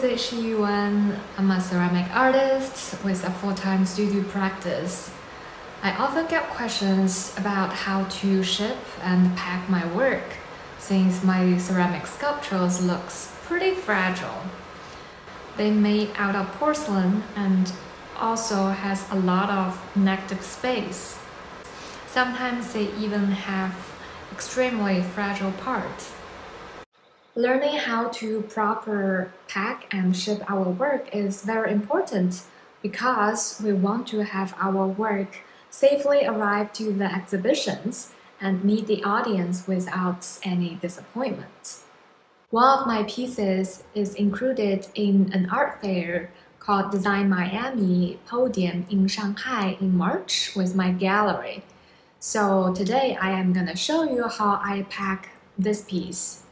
visit Zhang Yuan. I'm a ceramic artist with a full-time studio practice. I often get questions about how to ship and pack my work, since my ceramic sculptures look pretty fragile. They made out of porcelain and also has a lot of negative space. Sometimes they even have extremely fragile parts. Learning how to properly pack and ship our work is very important because we want to have our work safely arrive to the exhibitions and meet the audience without any disappointment. One of my pieces is included in an art fair called Design Miami Podium in Shanghai in March with my gallery. So today I am going to show you how I pack this piece.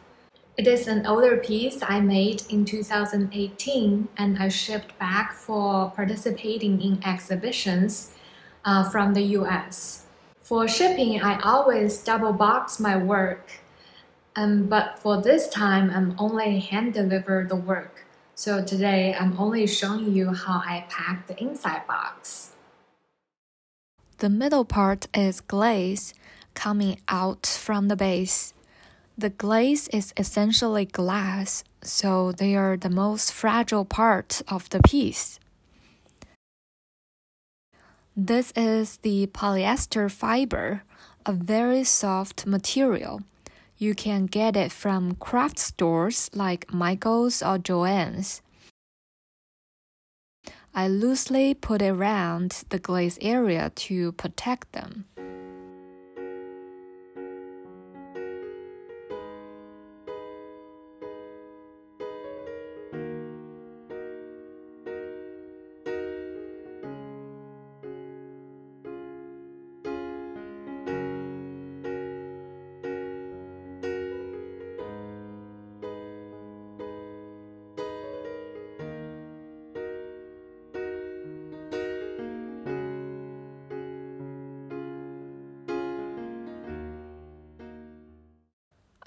It is an older piece I made in 2018 and I shipped back for participating in exhibitions from the US. For shipping, I always double box my work, but for this time, I'm only hand deliver the work. So today, I'm only showing you how I pack the inside box. The middle part is glaze coming out from the base. The glaze is essentially glass, so they are the most fragile part of the piece. This is the polyester fiber, a very soft material. You can get it from craft stores like Michael's or Joann's. I loosely put it around the glaze area to protect them.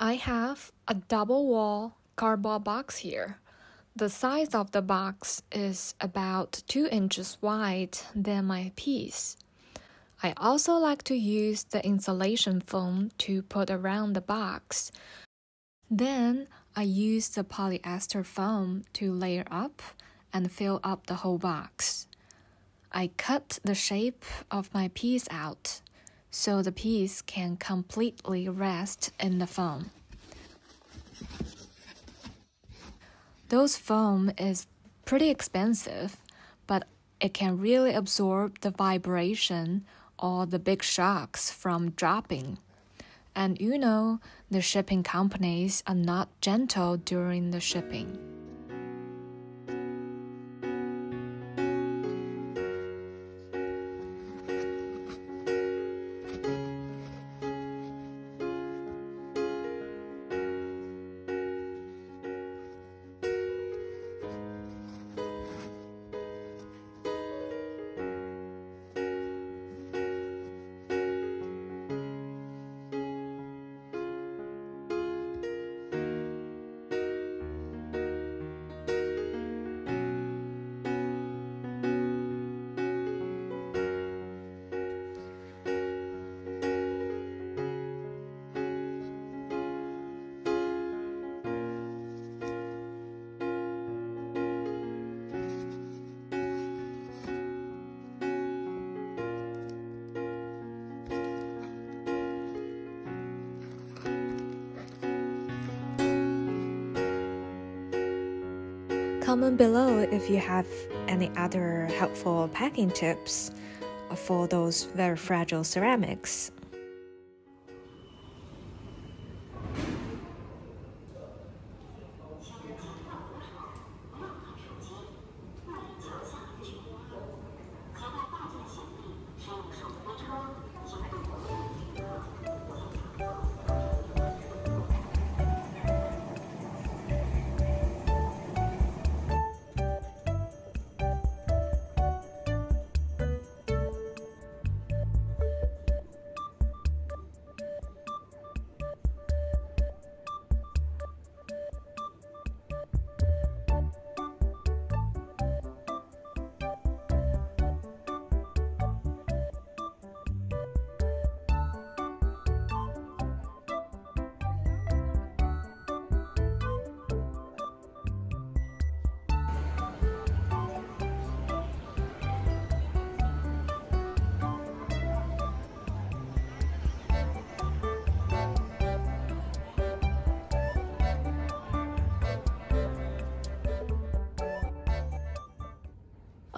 I have a double-wall cardboard box here. The size of the box is about 2 inches wide than my piece. I also like to use the insulation foam to put around the box. Then I use the polyester foam to layer up and fill up the whole box. I cut the shape of my piece out, so the piece can completely rest in the foam. Those foam is pretty expensive, but it can really absorb the vibration or the big shocks from dropping. And you know, the shipping companies are not gentle during the shipping. Comment below if you have any other helpful packing tips for those very fragile ceramics.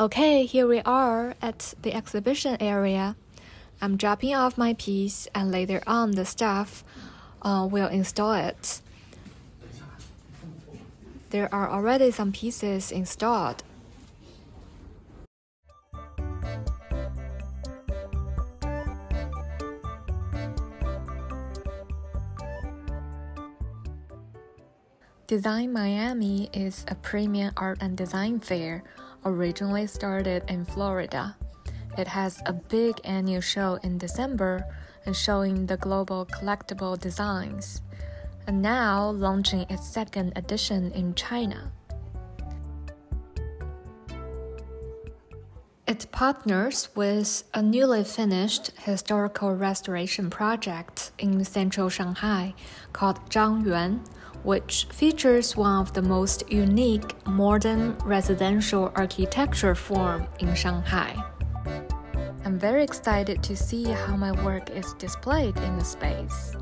Okay, here we are at the exhibition area. I'm dropping off my piece and later on the staff will install it. There are already some pieces installed. Design Miami is a premium art and design fair, originally started in Florida. It has a big annual show in December and showing the global collectible designs, and now launching its second edition in China. It partners with a newly finished historical restoration project in central Shanghai called Zhang Yuan, which features one of the most unique modern residential architecture form in Shanghai. I'm very excited to see how my work is displayed in the space.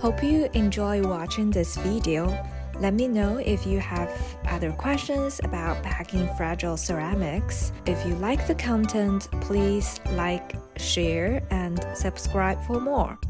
Hope you enjoy watching this video. Let me know if you have other questions about packing fragile ceramics. If you like the content, please like, share, and subscribe for more.